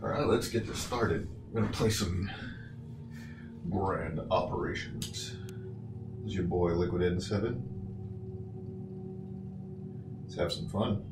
Alright, let's get this started. I'm gonna play some Grand Operations. This is your boy Liquid N7. Let's have some fun.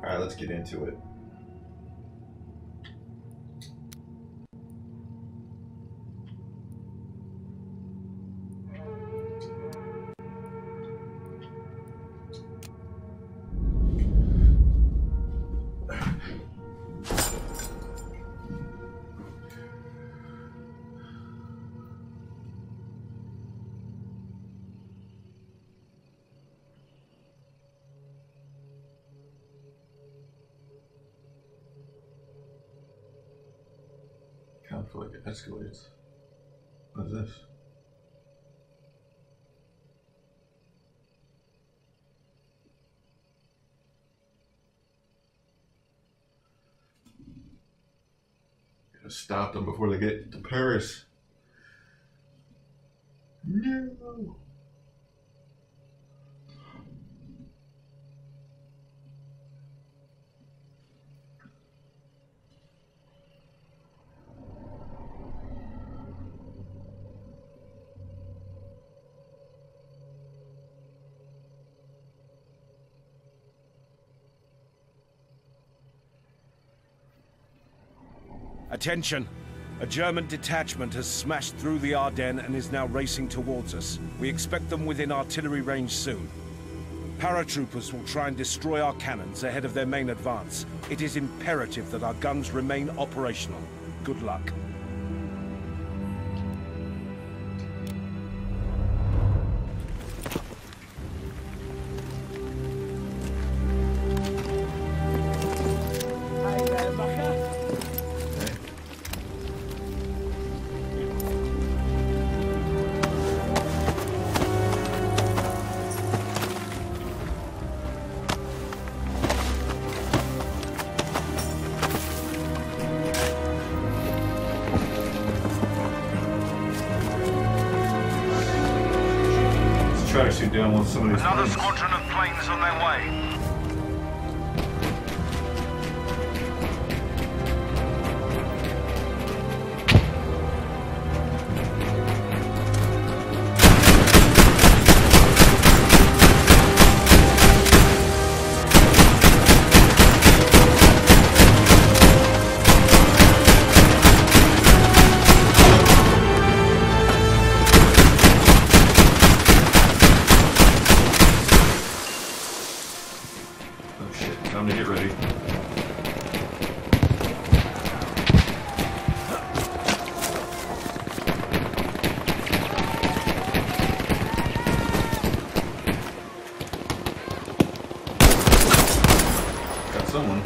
Alright, let's get into it. I feel like it escalates. What is this? Gotta stop them before they get to Paris. No. Attention! A German detachment has smashed through the Ardennes and is now racing towards us. We expect them within artillery range soon. Paratroopers will try and destroy our cannons ahead of their main advance. It is imperative that our guns remain operational. Good luck. Try to shoot down one of some of these. Another squadron of planes on their way. Time to get ready. Got someone.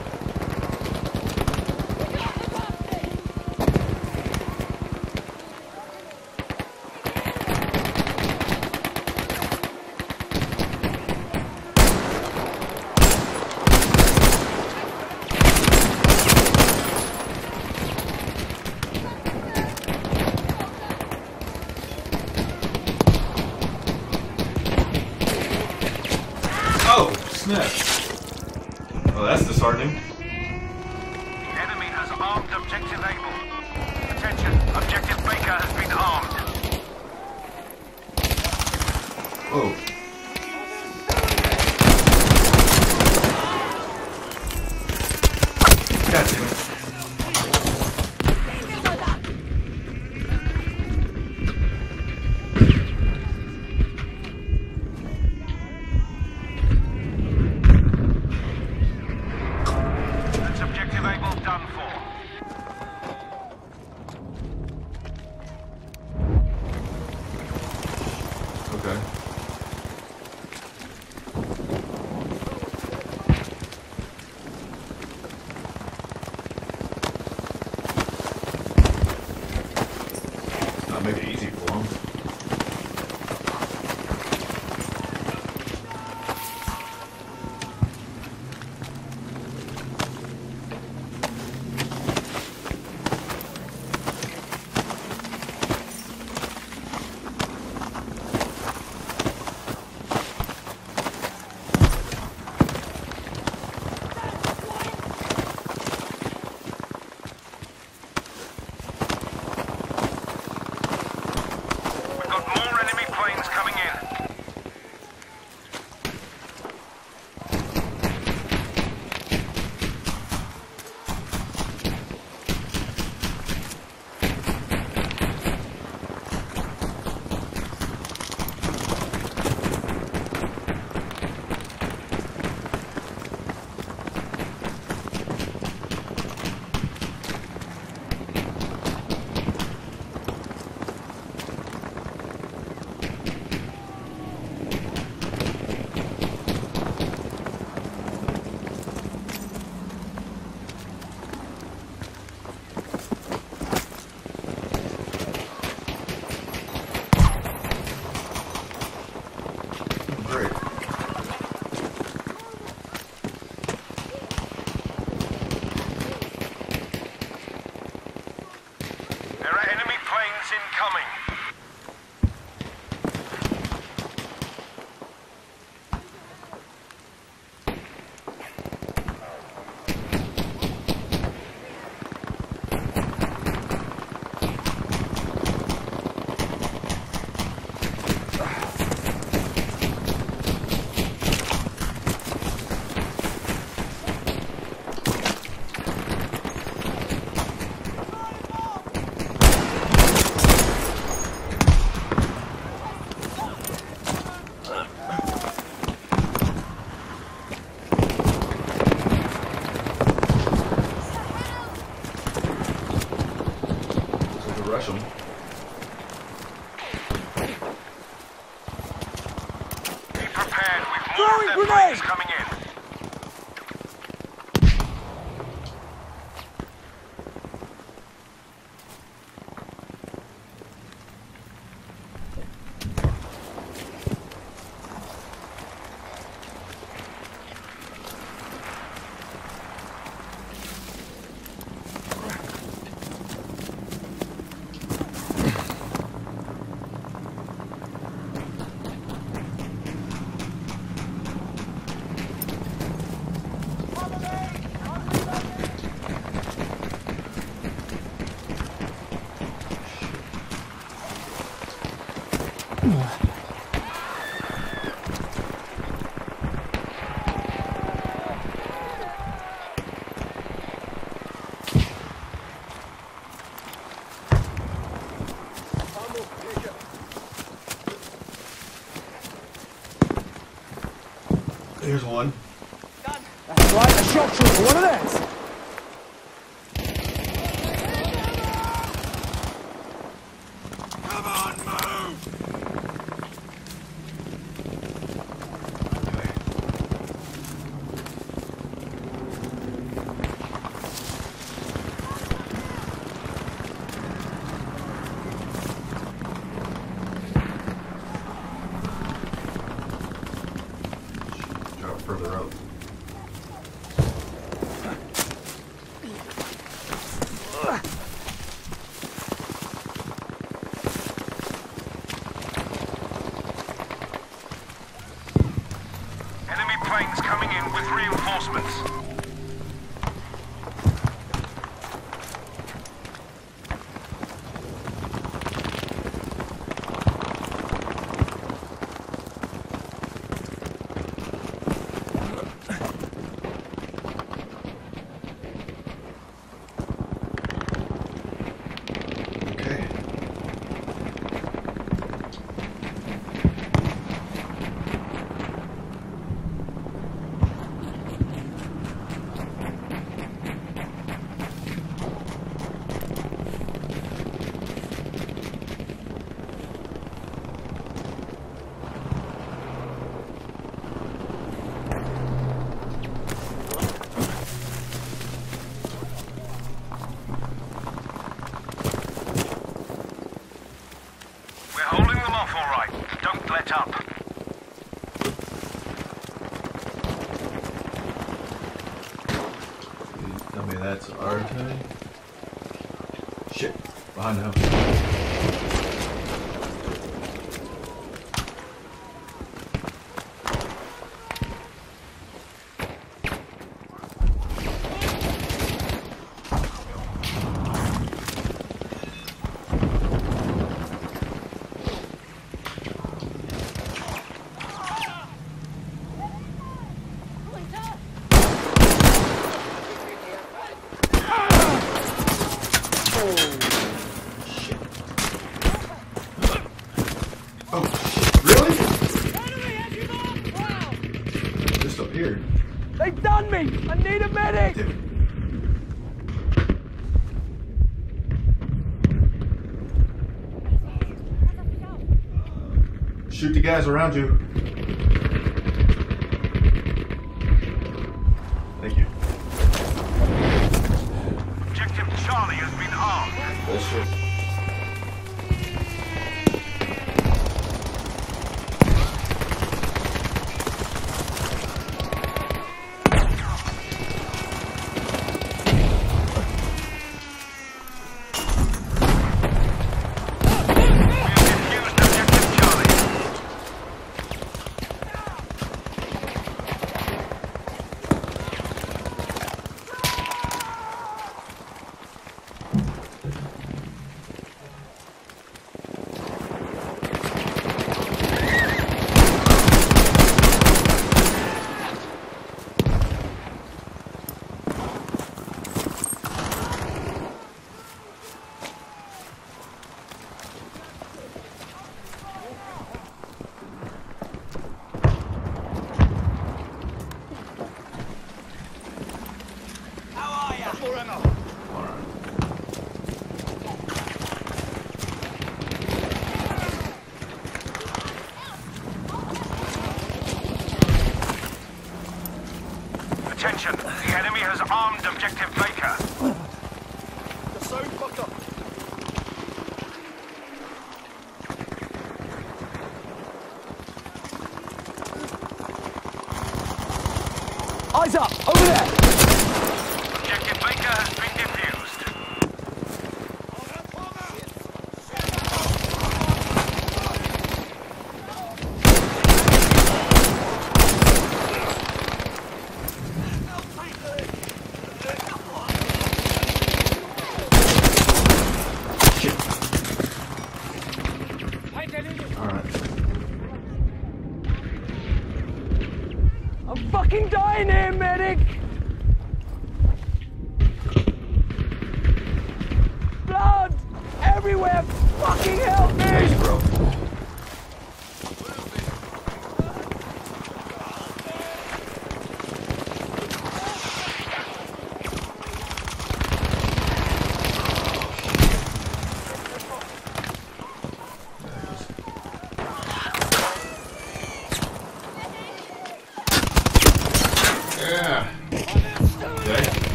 Well, that's disheartening. The enemy has armed objective Able. Attention, objective Baker has been armed. Whoa. Gotcha. Okay. That'll make it easy for him. Here's one. Done. That's right, a shot trooper, one of those. set up. Please tell me that's our time. Shit, behind the house. Shoot the guys around you. Thank you. Objective Charlie has been armed. Attention, the enemy has armed objective Baker. The zone fucked up. Eyes up, over there. Objective Baker has been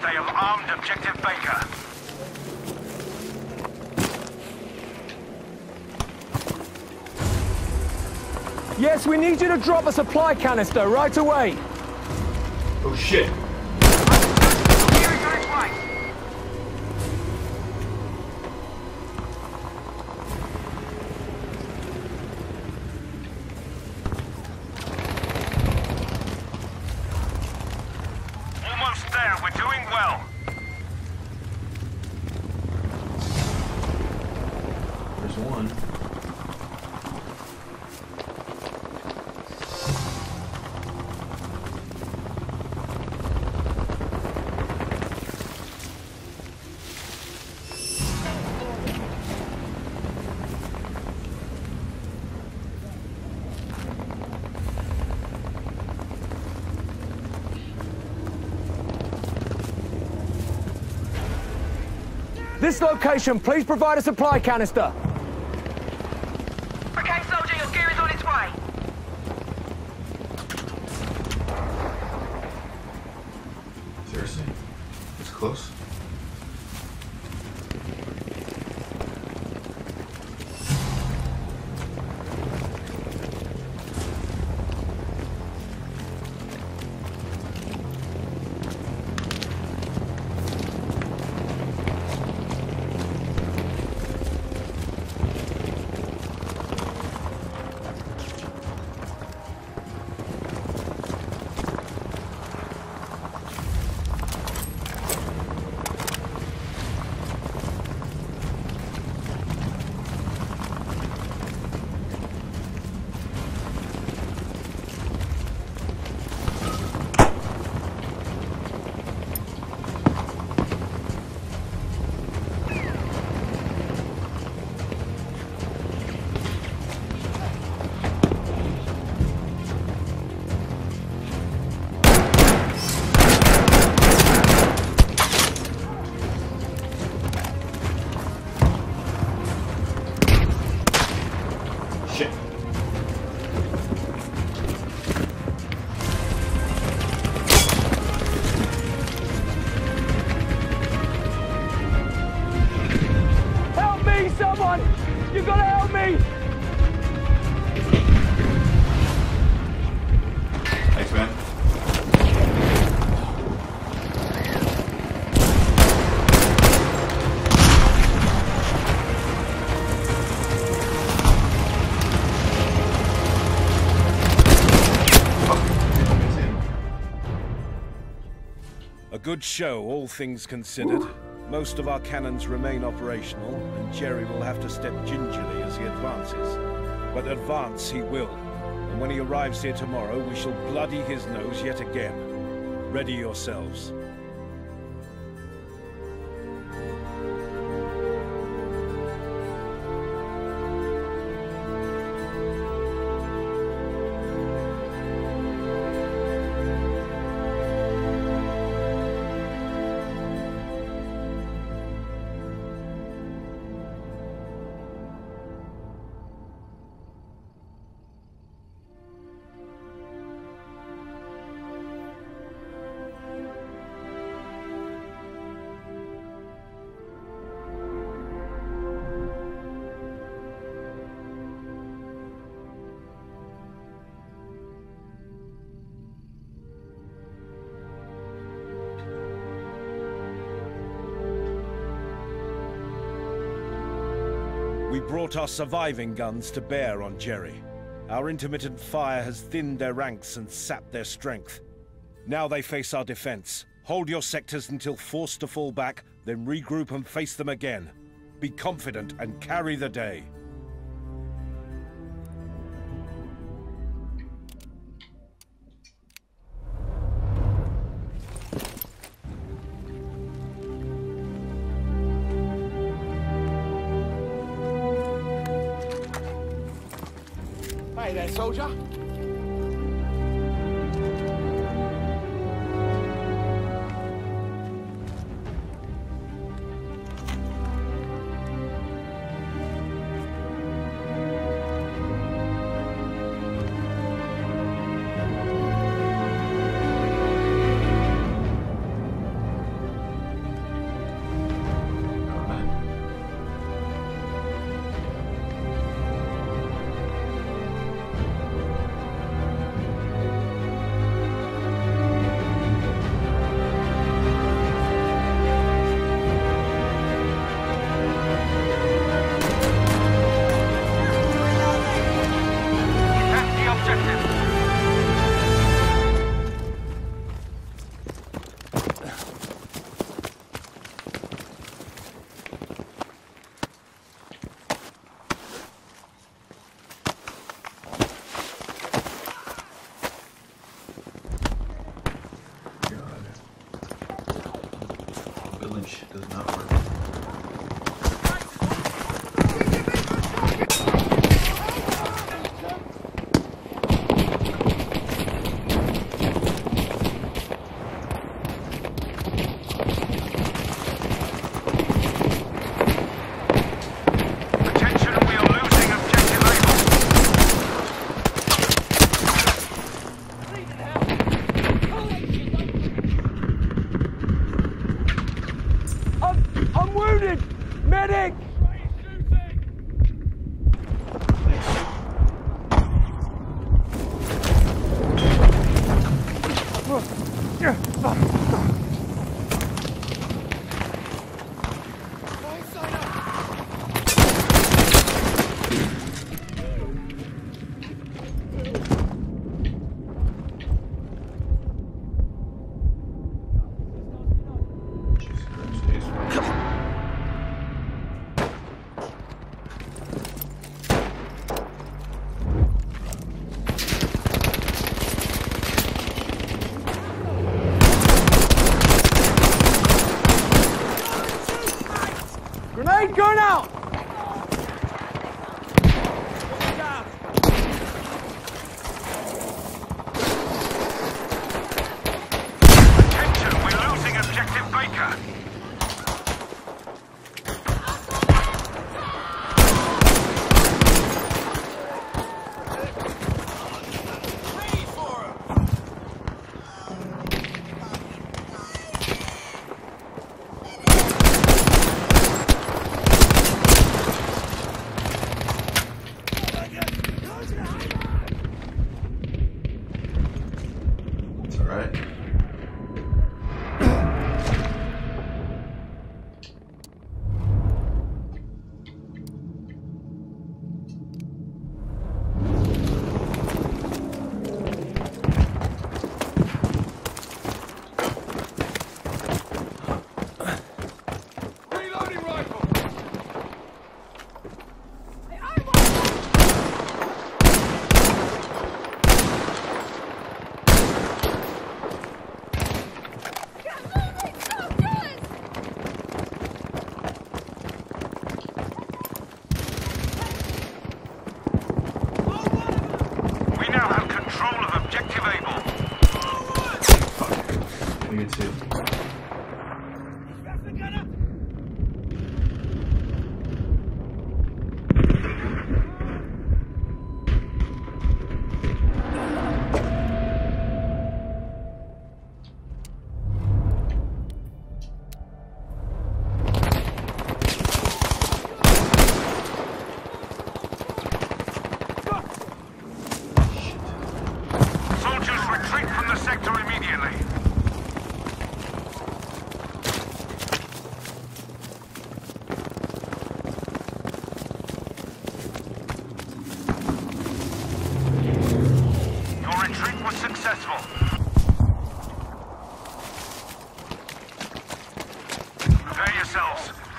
They have armed objective Baker. Yes, we need you to drop a supply canister right away. Oh shit. This location, please provide a supply canister. Okay, soldier, your gear is on its way. Seriously? It's close. Good show, all things considered. Most of our cannons remain operational, and Jerry will have to step gingerly as he advances. But advance he will, and when he arrives here tomorrow, we shall bloody his nose yet again. Ready yourselves. We brought our surviving guns to bear on Jerry. Our intermittent fire has thinned their ranks and sapped their strength. Now they face our defense. Hold your sectors until forced to fall back, then regroup and face them again. Be confident and carry the day. Hey there, soldier. Medic! Grenade going out! Watch out! Attention, we're losing objective Baker.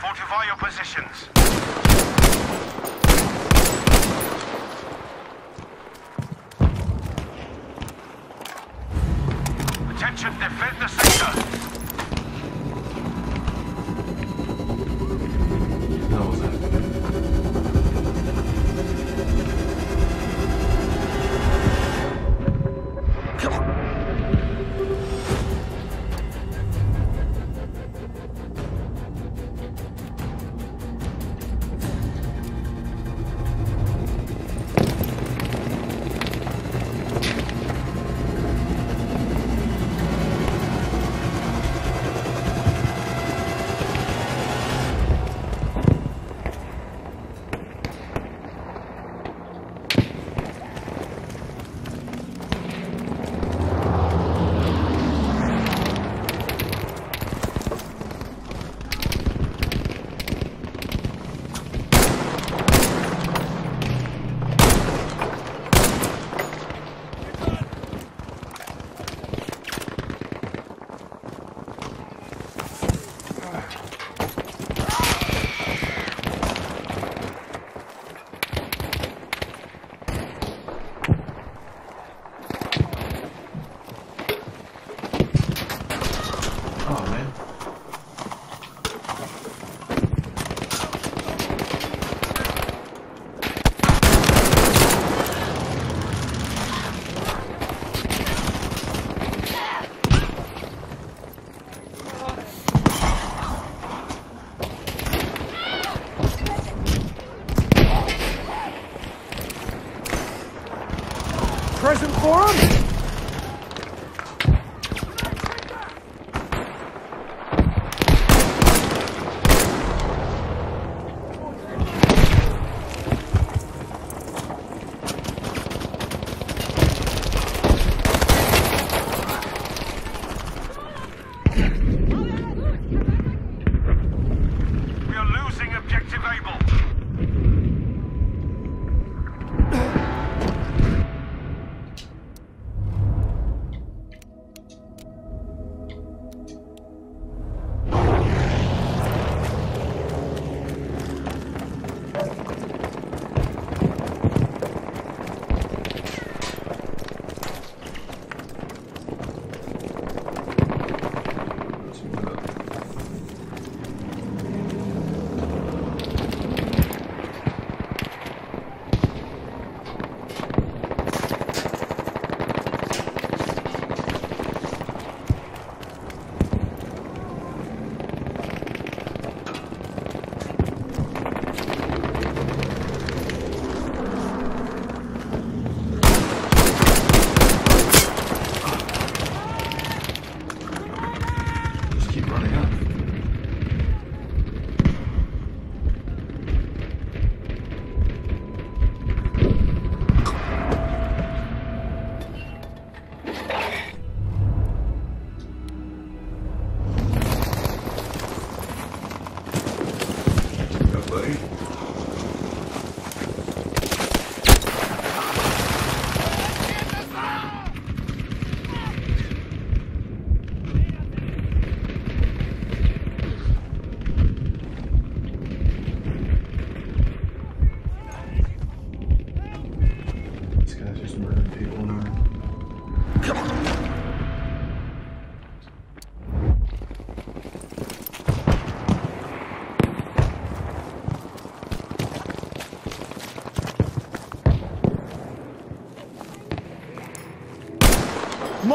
Fortify your positions. Attention, defend the sector. That was it. Come on.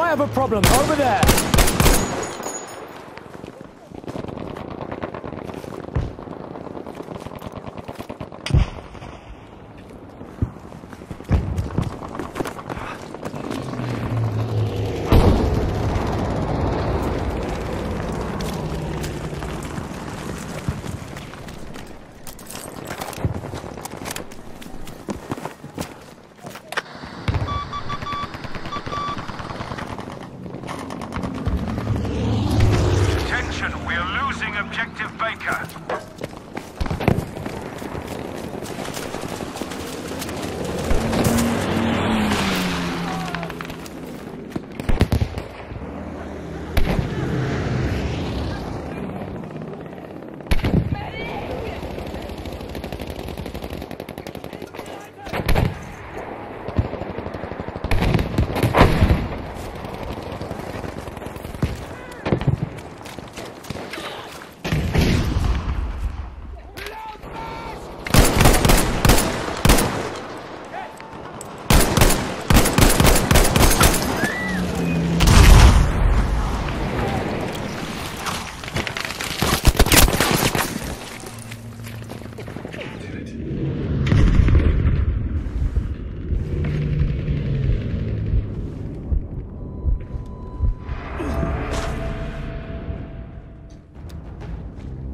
I have a problem over there.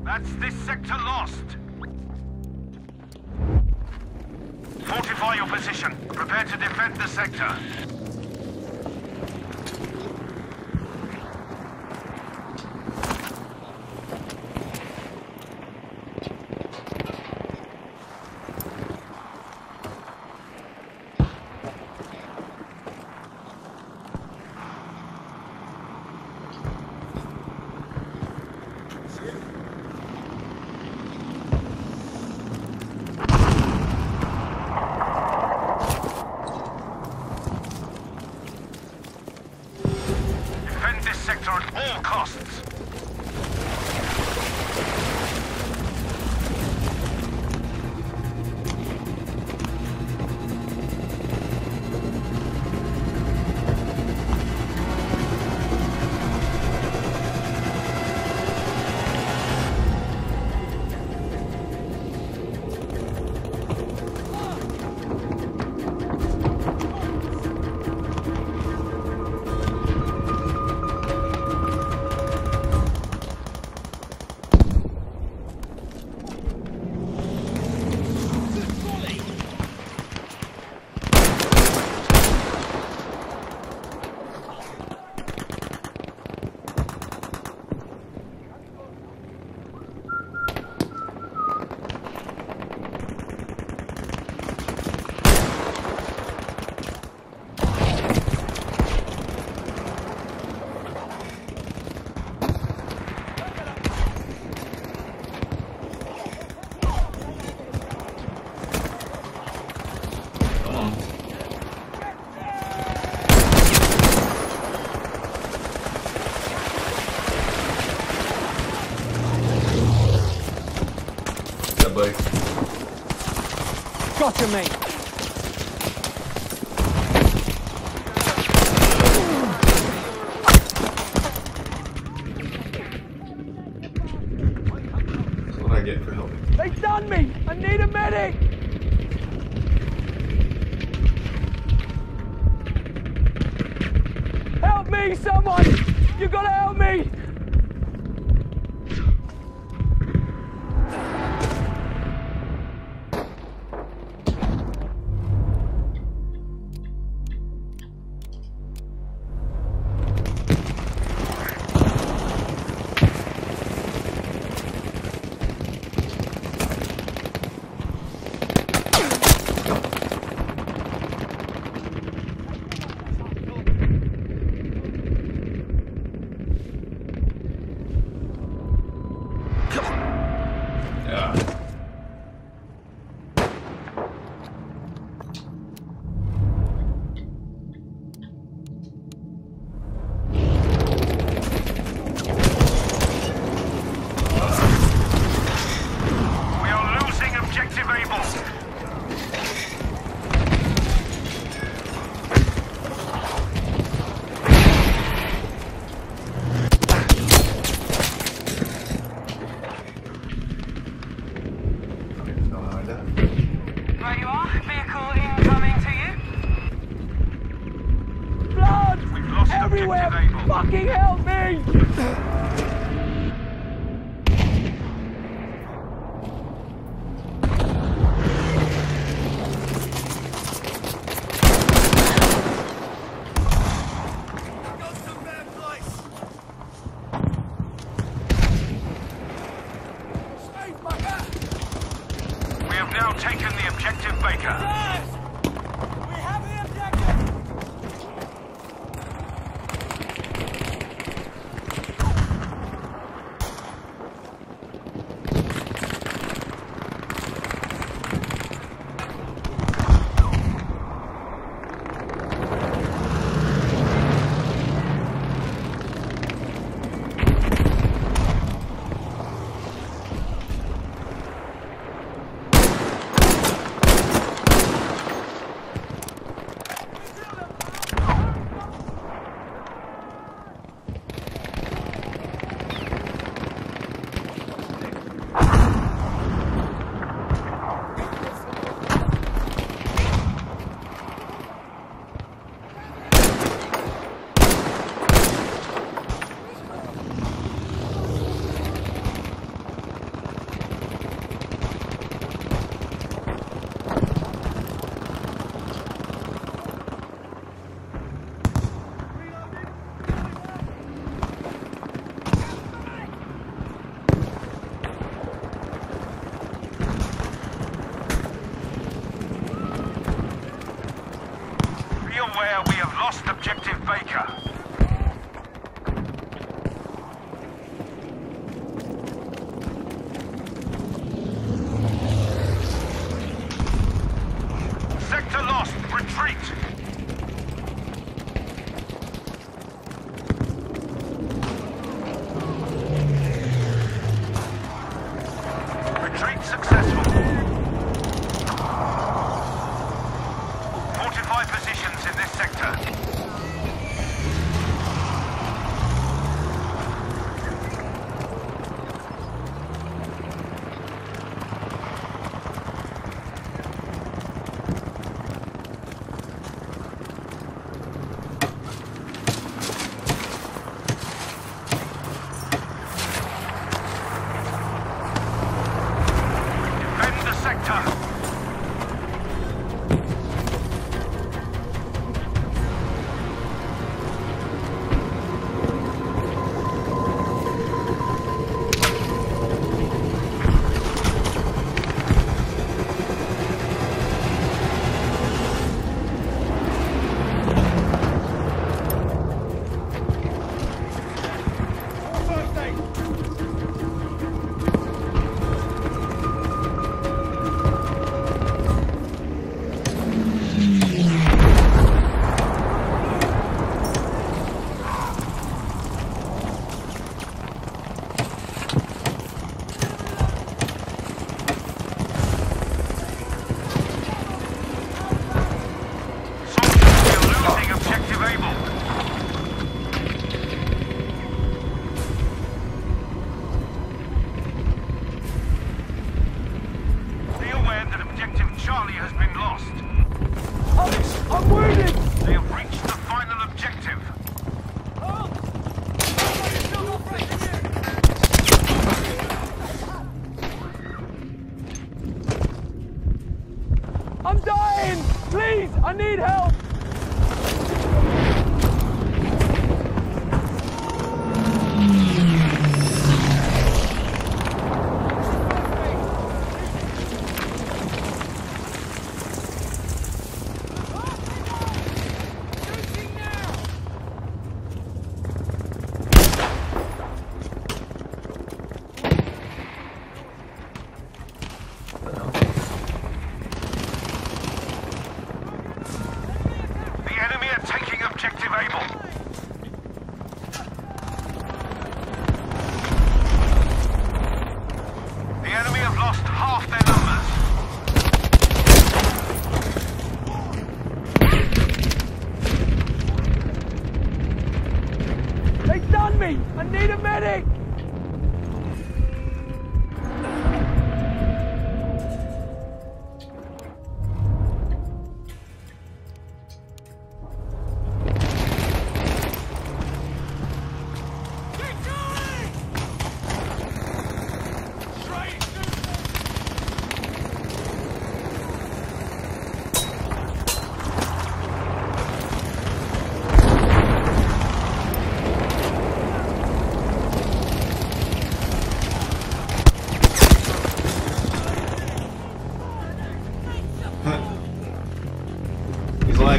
That's this sector lost. Fortify your position. Prepare to defend the sector. Got him, mate. That's what I get for helping. They stunned me! I need a medic! Help me, someone! You gotta help me! Unable. Fucking help me!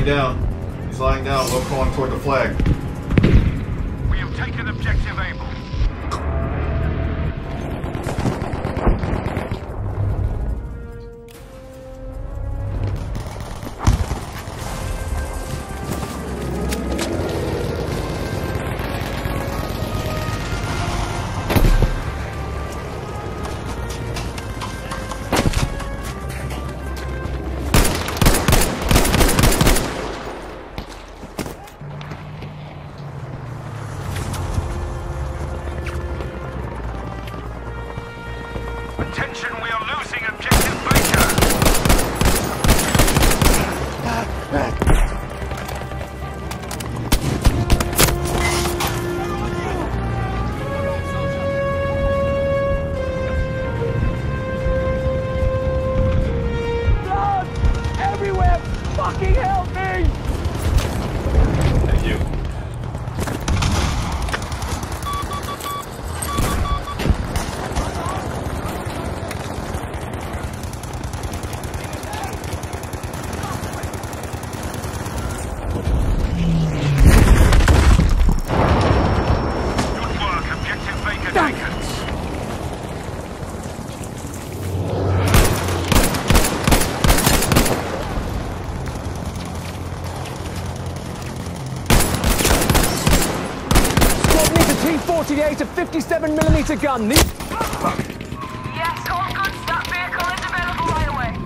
down. He's lying down. We're calling toward the flag. We have taken objective Able. A 57mm gun. Yes, all good. That vehicle is available right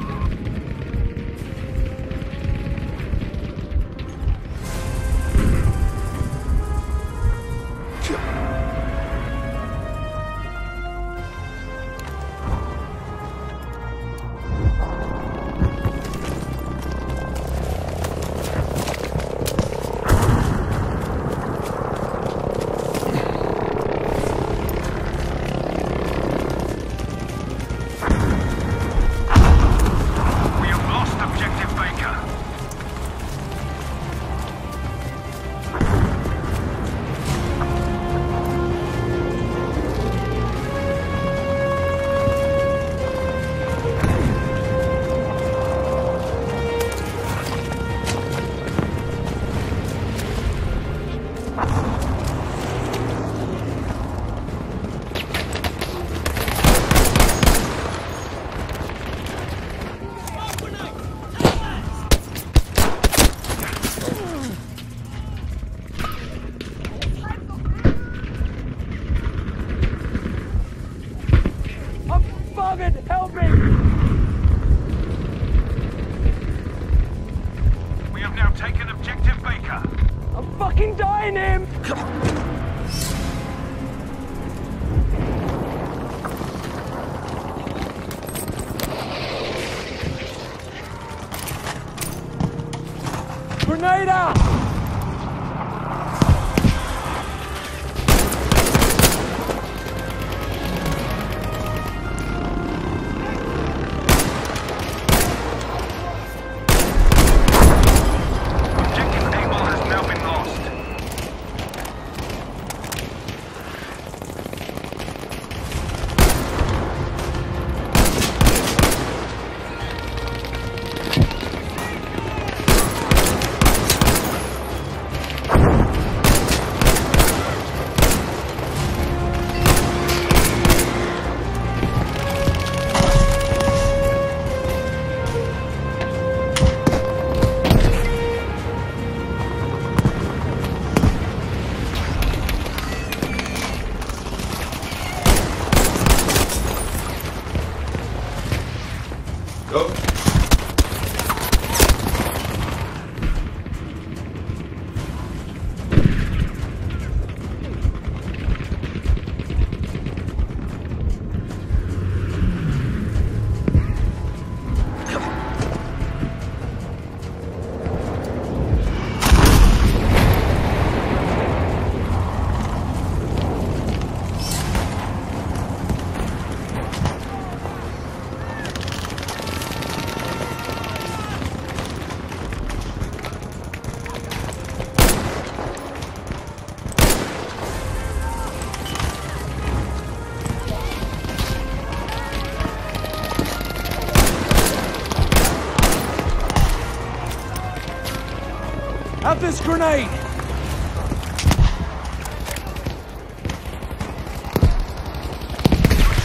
grenade! Good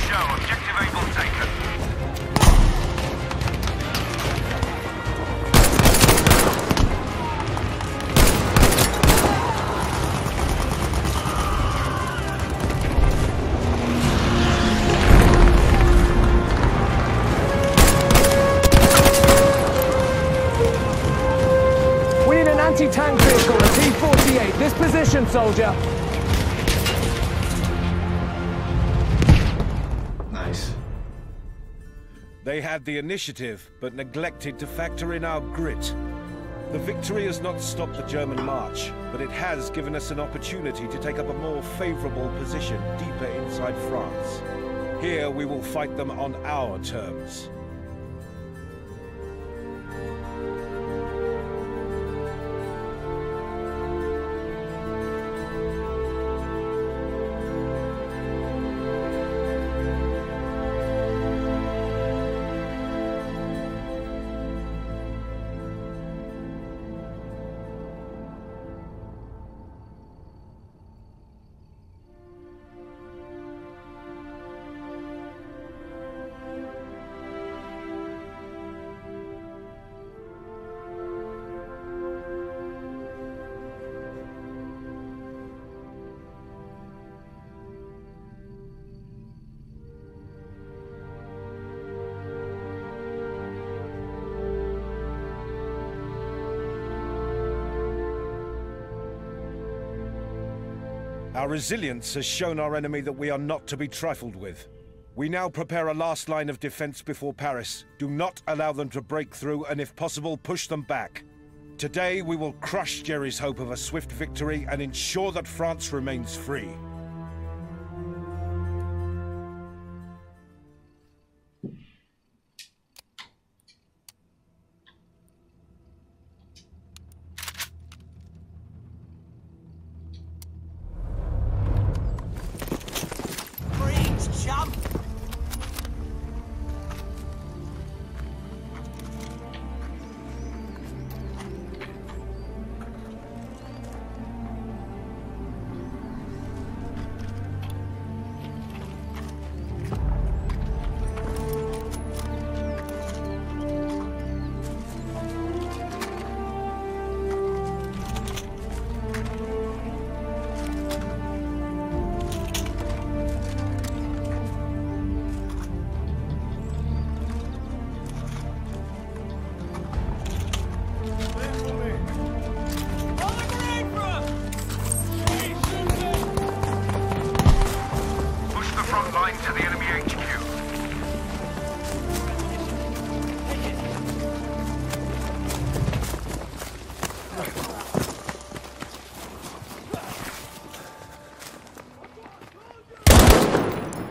show. Objective able taken. Anti-tank vehicle, a T-48. This position, soldier. Nice. They had the initiative, but neglected to factor in our grit. The victory has not stopped the German march, but it has given us an opportunity to take up a more favorable position deeper inside France. Here, we will fight them on our terms. Our resilience has shown our enemy that we are not to be trifled with. We now prepare a last line of defense before Paris. Do not allow them to break through and, if possible, push them back. Today, we will crush Jerry's hope of a swift victory and ensure that France remains free.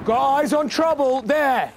Guys on trouble there.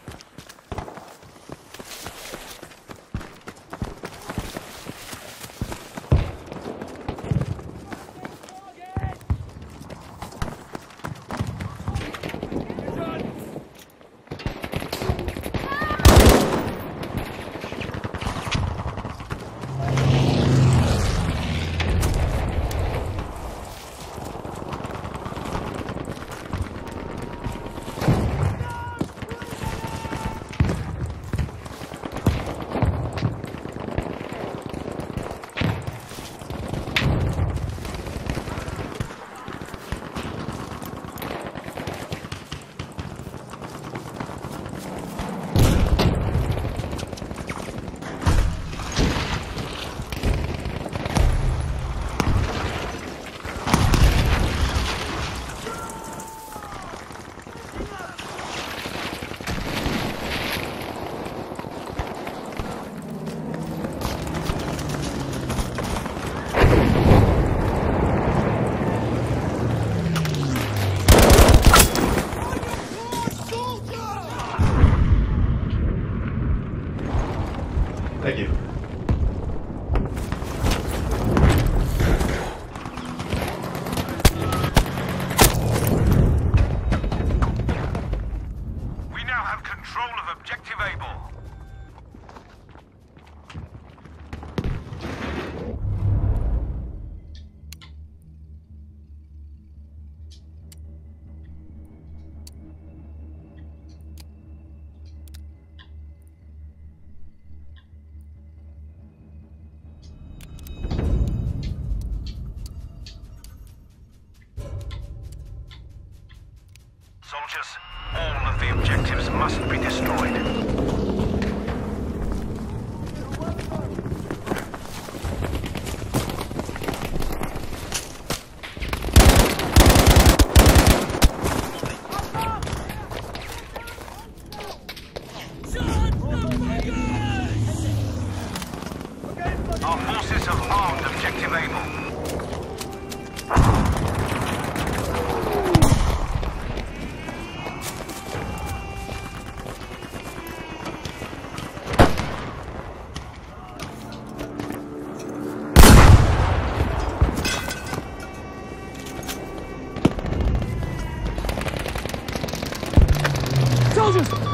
Soldiers, all of the objectives must be destroyed.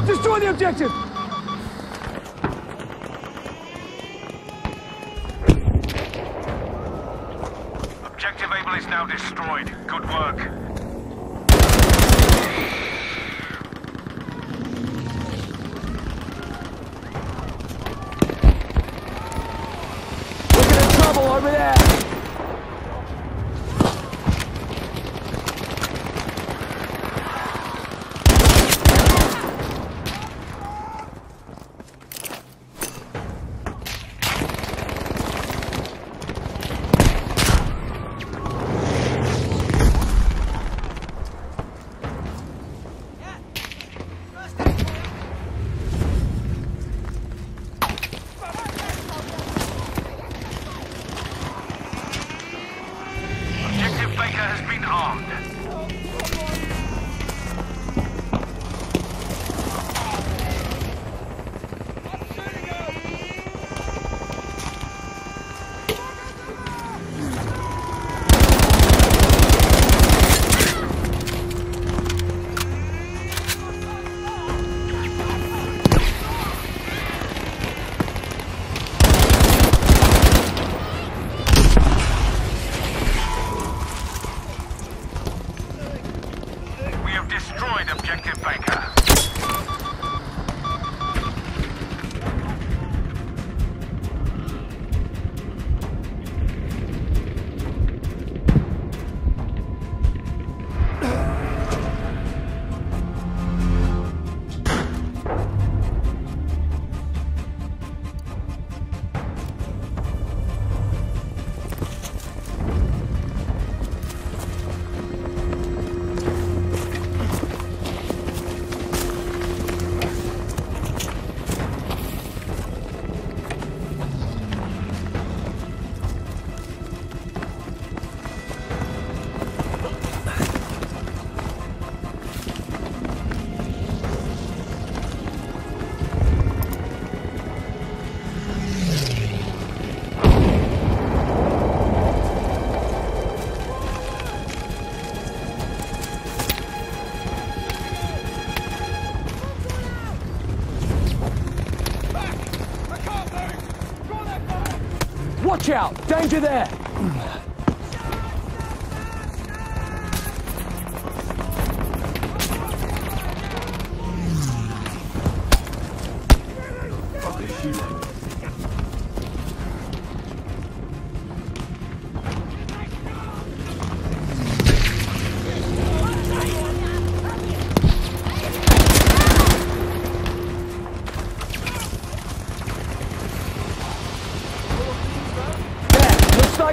Destroy the objective! Objective Able is now destroyed. Good work. Watch out! Danger there!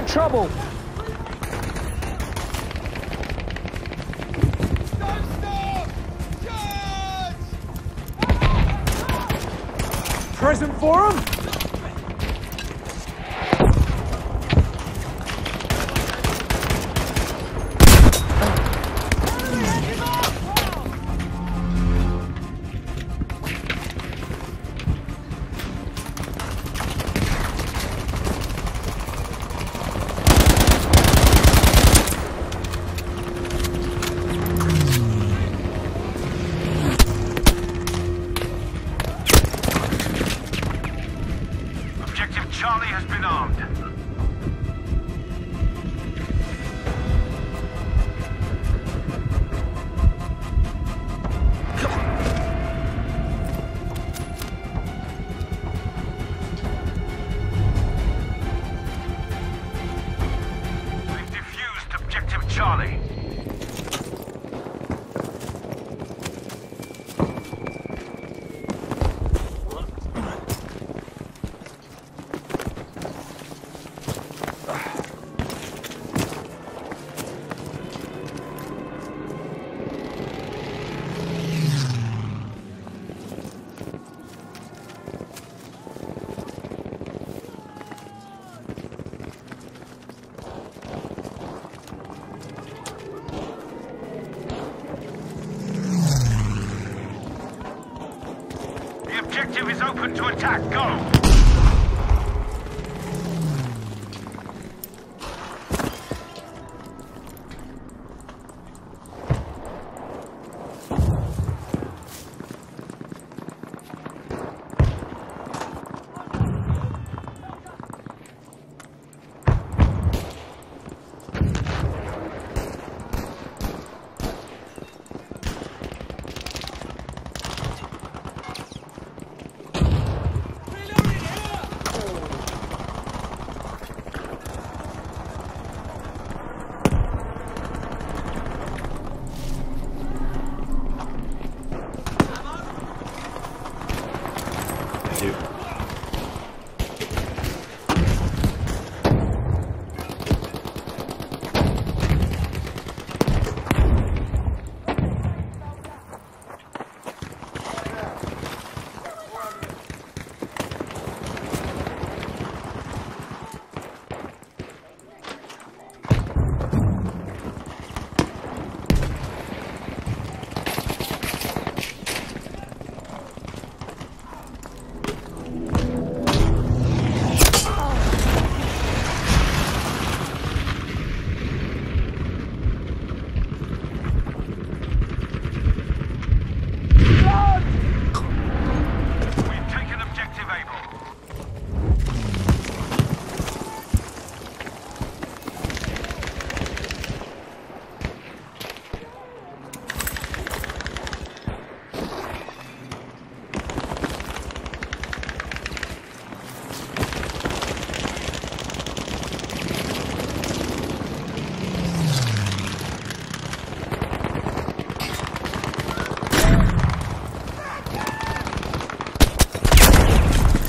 Trouble. Present for him. Objective is open to attack. Go!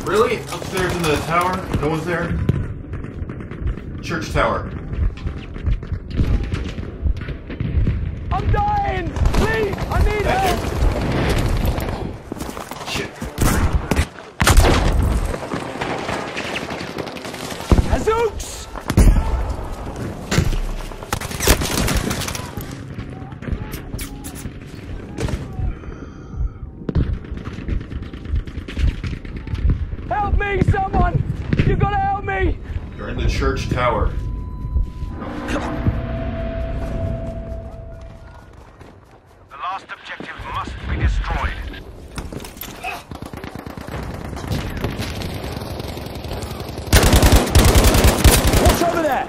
Really? Upstairs in the tower? No one's there? Church tower. I'm dying! Please! I need help! Shit. Hazooks! Church tower. The last objective must be destroyed. What's over there?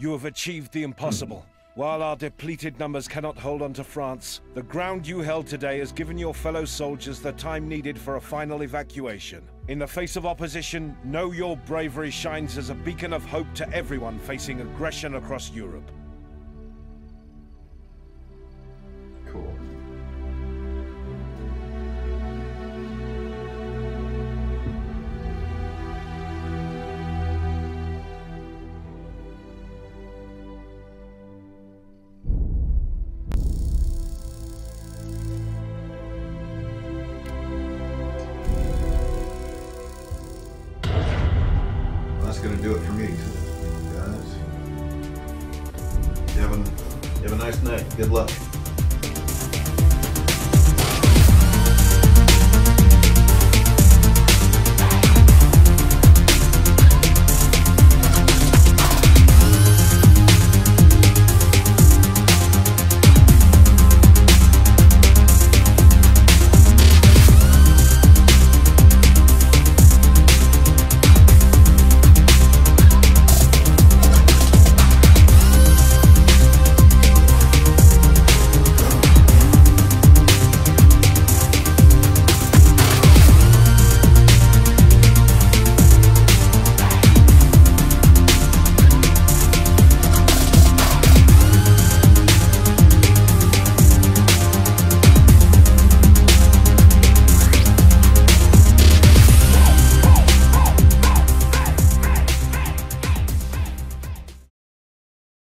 You have achieved the impossible. While our depleted numbers cannot hold on to France, the ground you held today has given your fellow soldiers the time needed for a final evacuation. In the face of opposition, know your bravery shines as a beacon of hope to everyone facing aggression across Europe. Cool. do it for me too, guys. You have a nice night. Good luck.